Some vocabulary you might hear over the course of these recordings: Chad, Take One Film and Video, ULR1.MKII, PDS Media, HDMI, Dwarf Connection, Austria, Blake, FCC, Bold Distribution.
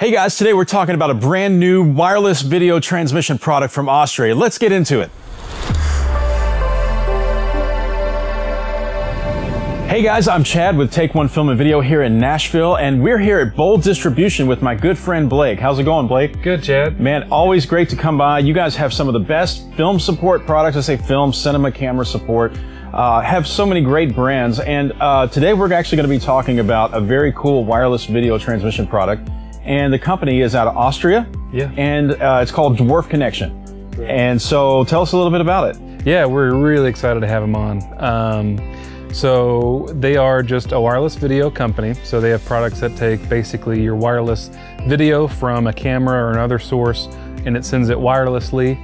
Hey guys, today we're talking about a brand new wireless video transmission product from Austria. Let's get into it. Hey guys, I'm Chad with Take One Film and Video here in Nashville, and we're here at Bold Distribution with my good friend Blake. How's it going, Blake? Good, Chad. Man, always great to come by. You guys have some of the best film support products. I say film, cinema, camera support. Have so many great brands, and today we're actually going to be talking about a very cool wireless video transmission product, and the company is out of Austria. Yeah. And it's called Dwarf Connection. Great. And so tell us a little bit about it. Yeah, we're really excited to have them on. So they are just a wireless video company. So they have products that take basically your wireless video from a camera or another source, and it sends it wirelessly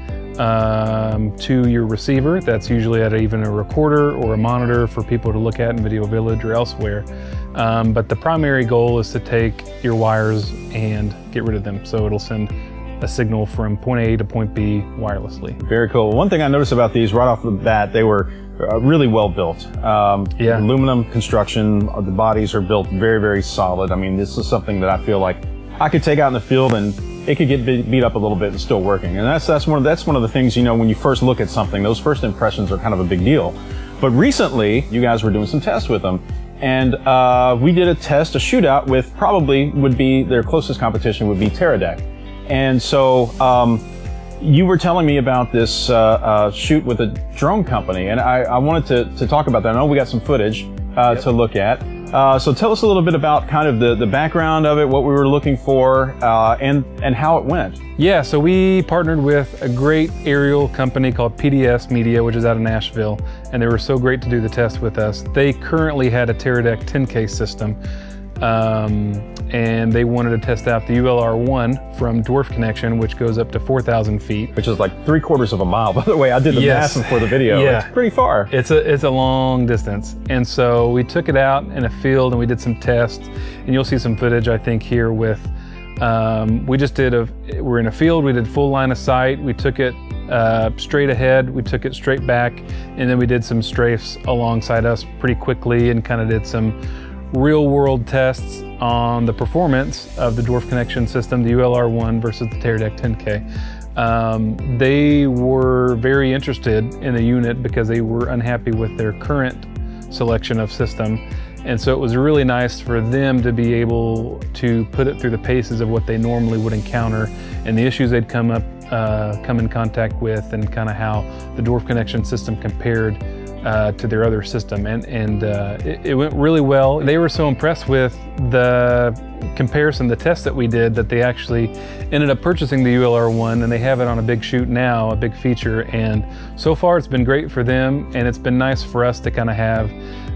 to your receiver. That's usually at even a recorder or a monitor for people to look at in Video Village or elsewhere. But the primary goal is to take your wires and get rid of them. So it'll send a signal from point A to point B wirelessly. Very cool. One thing I noticed about these right off the bat, they were really well built. Yeah. Aluminum construction, the bodies are built very, very solid. I mean, this is something that I feel like I could take out in the field and it could get beat up a little bit and still working. And that's one of the things, you know, when you first look at something, those first impressions are kind of a big deal. But recently, you guys were doing some tests with them, and we did a test, a shootout with probably would be their closest competition would be Teradek. And so you were telling me about this shoot with a drone company, and I wanted to talk about that. I know we got some footage to look at. So tell us a little bit about kind of the background of it, what we were looking for, and how it went. Yeah, so we partnered with a great aerial company called PDS Media, which is out of Nashville, and they were so great to do the test with us. They currently had a Teradek 10K system, and they wanted to test out the ULR1 from Dwarf Connection, which goes up to 4,000 feet. Which is like 3/4 of a mile, by the way. I did the math before the video. Yeah. It's pretty far. It's a long distance. And so we took it out in a field and we did some tests. And you'll see some footage, I think, here with, we're in a field, we did full line of sight. We took it straight ahead, we took it straight back, and then we did some strafes alongside us pretty quickly and kind of did some real world tests on the performance of the Dwarf Connection system, the ULR1 versus the Teradek 10K. They were very interested in the unit because they were unhappy with their current selection of system. And so it was really nice for them to be able to put it through the paces of what they normally would encounter and the issues they'd come in contact with, and kind of how the Dwarf Connection system compared to their other system, and it went really well. They were so impressed with the comparison, the test that we did, that they actually ended up purchasing the ULR1, and they have it on a big shoot now, a big feature, and so far it's been great for them, and it's been nice for us to kind of have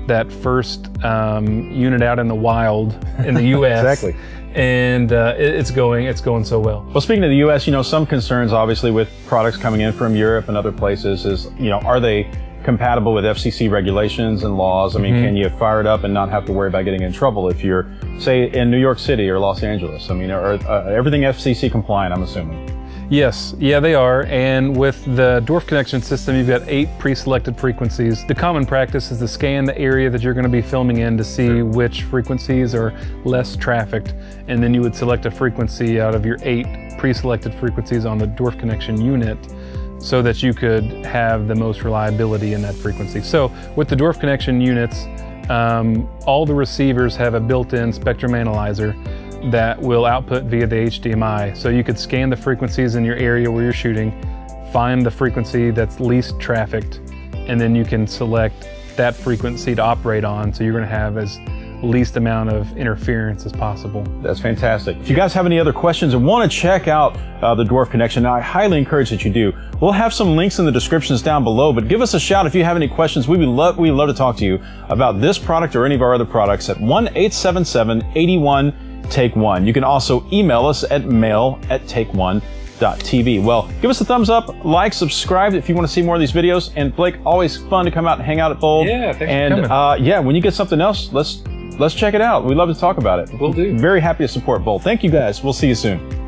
that first unit out in the wild in the U.S. Exactly. And it's going so well. Well, speaking of the U.S., you know, some concerns obviously with products coming in from Europe and other places is, you know, are they compatible with FCC regulations and laws? I mean, can you fire it up and not have to worry about getting in trouble if you're, say, in New York City or Los Angeles? I mean, are everything FCC compliant, I'm assuming? Yes, yeah, they are. And with the Dwarf Connection system, you've got 8 pre-selected frequencies. The common practice is to scan the area that you're going to be filming in to see which frequencies are less trafficked, and then you would select a frequency out of your 8 pre-selected frequencies on the Dwarf Connection unit, so that you could have the most reliability in that frequency. So with the Dwarf Connection units, all the receivers have a built-in spectrum analyzer that will output via the HDMI. So you could scan the frequencies in your area where you're shooting, find the frequency that's least trafficked, and then you can select that frequency to operate on, so you're gonna have as least amount of interference as possible. That's fantastic. If you guys have any other questions and want to check out the Dwarf Connection, I highly encourage that you do. We'll have some links in the descriptions down below, but give us a shout if you have any questions. We'd love to talk to you about this product or any of our other products at 1-877-81-TAKE1. You can also email us at mail@takeone.tv. Well, give us a thumbs up, like, subscribe if you want to see more of these videos. And Blake, always fun to come out and hang out at Bold. Yeah, thanks for coming. Yeah, when you get something else, let's check it out. We'd love to talk about it. We'll do. Very happy to support Bold. Thank you guys. We'll see you soon.